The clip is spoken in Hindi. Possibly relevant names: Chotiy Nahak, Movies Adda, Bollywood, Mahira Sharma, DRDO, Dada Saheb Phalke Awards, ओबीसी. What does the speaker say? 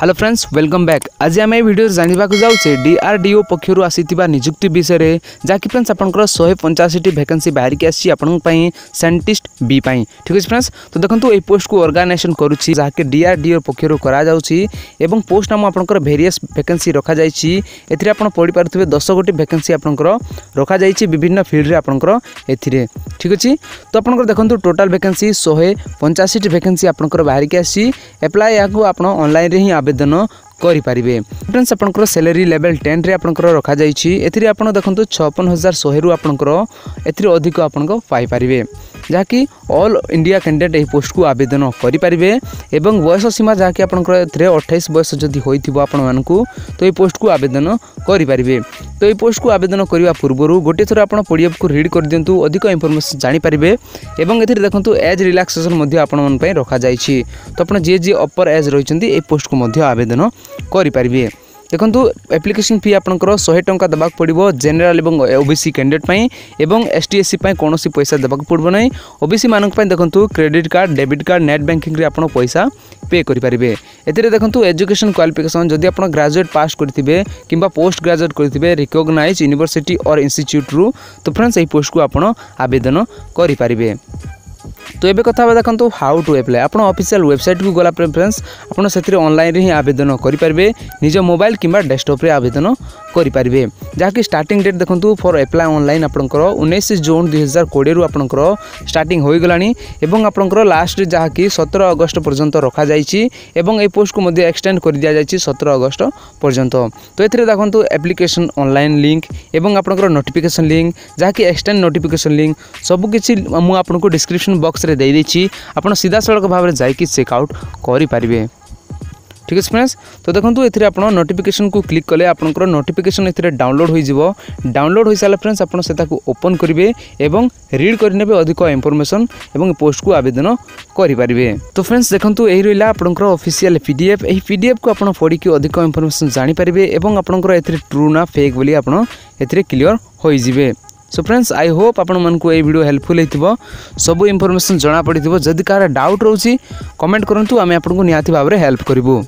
Hello friends welcome back. आज आम ए भिड जानवा जाऊे डीआरडीओ पक्षर आसीथिबा नियुक्ति विषय जहाँकि फ्रेंड्स आपंकर 185 वैकेंसी बाहर की आसी आपंपाई साइंटिस्ट बी पाई। ठीक है फ्रेंड्स, तो देखो ये पोस्ट को ऑर्गेनाइजेशन करुच्ची जहाँकि डीआरडीओ पक्षर कर पोस्ट नाम आपंकर भेरियस वैकेंसी रखा जापड़ पारे 10 गोटी वैकेंसी आपंकर रखा विभिन्न फिल्ड आपंकर ए। ठीक अच्छे, तो आपंकर देखो टोटाल वैकेंसी 185 वैकेंसी आपंकर बाहर की आसी एप्लाय या आप ऑनलाइन ही आवेदन करेंगे। फ्रेंड्स आपंकर सैलरी लेवल 10 रे आपंकर रखा जापन देखो 56,100 रु आपंकर अधिक आपंक पाइपारे जहाँकि ऑल इंडिया कैंडिडेट यह पोस्ट को आवेदन करेंगे। बयस सीमा जहाँकि आपंकर 28 बयस जदि होपन को तो ये पोस्ट को आवेदन करेंगे। तो ये पोस्ट को आवेदन करने पूर्व गोटे थर आप पीडीएफ को रीड कर दिंतु अधिक इनफर्मेशन जानीपारे। देखो एज रिलैक्सेशन आपंपाई रखा जा तो आप जी जी अपर एज रही पोस्ट को आवेदन करेंगे। देखो एप्लिकेशन फी आपंकर 100 टंका देवाक पड़ो जेनेल ओबीसी कैंडिडेट एसटीएससी कौन पैसा देवाक पड़ो ना। ओबीसी मानक पर देखो credit card debit card net banking आप पैसा पे करेंगे। देखो एजुकेशन क्वालिफिकेशन जदि आप ग्रेजुएट पास करेंगे किंवा पोस्ट ग्रेजुएट करेंगे रिकॉग्नाइज्ड यूनिवर्सिटी और इंस्टीट्यूट रू तो फ्रेंड्स यही पोस्ट को आप आवेदन करेंगे। तो ये कथा देखो हाउ टू एप्लाय आप ऑफिशियल वेबसाइट को गला फ्रेंड्स आपत ऑनलाइन ही आवेदन करेंगे निज मोबाइल किंवा डेस्कटॉप रे आवेदन करेंगे जहाँकि स्टार्टिंग डेट देखो फॉर एप्लाय ऑनलाइन आपंकर 19 जून 2020 आपंकर स्टार्टिंग हो गला आपंकर लास्ट जहाँकि 17 अगस्त पर्यंत रखा जा पोस्ट को एक्सटेंड कर दि जा 17 अगस्त पर्यंत। तो ये देखो एप्लिकेशन ऑनलाइन लिंक और आपंकर नोटिफिकेशन लिंक जहाँकि एक्सटेंड नोटिफिकेशन लिंक सबकिछि मुझे डिस्क्रिप्शन बॉक्स दे आप सीधा सड़क भाव में जाकि चेकआउट करेंगे। ठीक है फ्रेंड्स, तो देखो ये आप नोटिफिकेशन को क्लिक कले आपंकर नोटिफिकेशन ये डाउनलोड हो डाउनलोड हो सारा फ्रेंड्स आपको ओपन करेंगे और रीड करेंगे अधिक इनफॉरमेशन और पोस्ट को आवेदन करेंगे। तो फ्रेंड्स देखो यही रहा आपंकर ऑफिशियल पीडीएफ। यही पीडीएफ को आप पढ़िक अधिक इनफॉरमेशन जानीपारे और आपंकर ए ट्रू ना फेक बोली आपरे क्लीयर होइजिबे। सो फ्रेंड्स आई होप आपण मानकु ए वीडियो हेल्पफुल होइतिबो सब इनफॉरमेशन जना पड़ितिबो। जदि कार डाउट रहउची कमेंट करंतु आमे आपनको निहाती भाबरे हेल्प करिवो।